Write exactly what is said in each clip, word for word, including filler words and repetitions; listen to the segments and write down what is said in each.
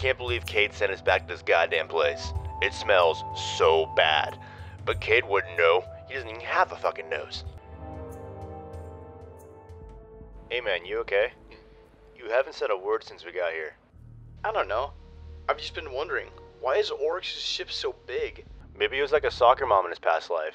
can't believe Cade sent us back to this goddamn place. It smells so bad. But Cade wouldn't know. He doesn't even have a fucking nose. Hey man, you okay? You haven't said a word since we got here. I don't know. I've just been wondering, why is Oryx's ship so big? Maybe he was like a soccer mom in his past life.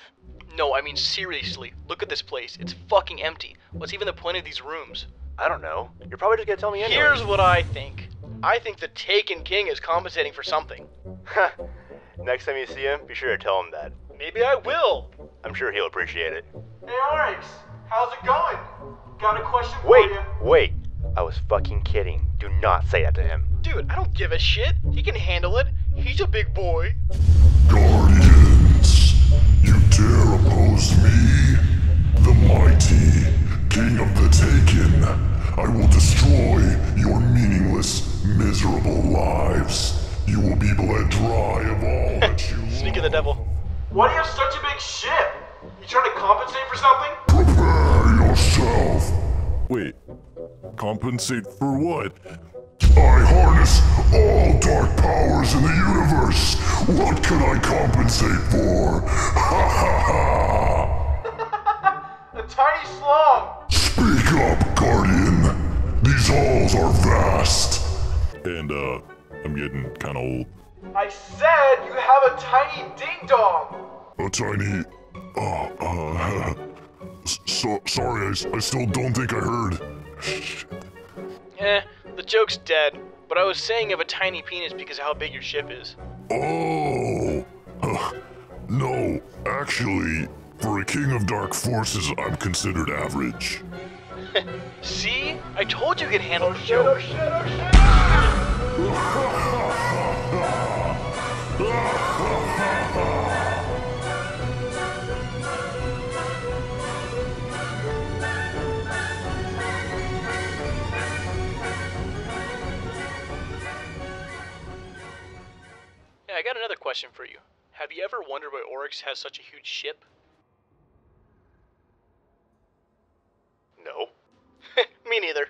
No, I mean seriously, look at this place. It's fucking empty. What's even the point of these rooms? I don't know. You're probably just gonna tell me anyway. Here's what I think. I think the Taken King is compensating for something. Huh. Next time you see him, be sure to tell him that. Maybe I will. I'm sure he'll appreciate it. Hey Oryx, how's it going? Got a question for you. Wait, wait. I was fucking kidding. Do not say that to him. Dude, I don't give a shit. He can handle it. He's a big boy. Guardians, you dare oppose me? The mighty King of the Taken. I will destroy your meaningless, miserable lives. You will be bled dry of all that you love. Speak of the devil. Why do you have such a big ship? You trying to compensate for something? Prepare yourself. Wait. Compensate for what? I harness all dark powers in the universe. What can I compensate for? Ha ha ha! A tiny slug! Speak up, Guardian. These halls are vast. And, uh, I'm getting kinda old. I said you have a tiny ding-dong! A tiny... Oh, uh... So, sorry, I, I still don't think I heard. Eh, the joke's dead, but I was saying you have a tiny penis because of how big your ship is. Oh! Uh, no, actually, for a king of dark forces, I'm considered average. See? I told you you could handle the joke. I got another question for you. Have you ever wondered why Oryx has such a huge ship? No. Me neither.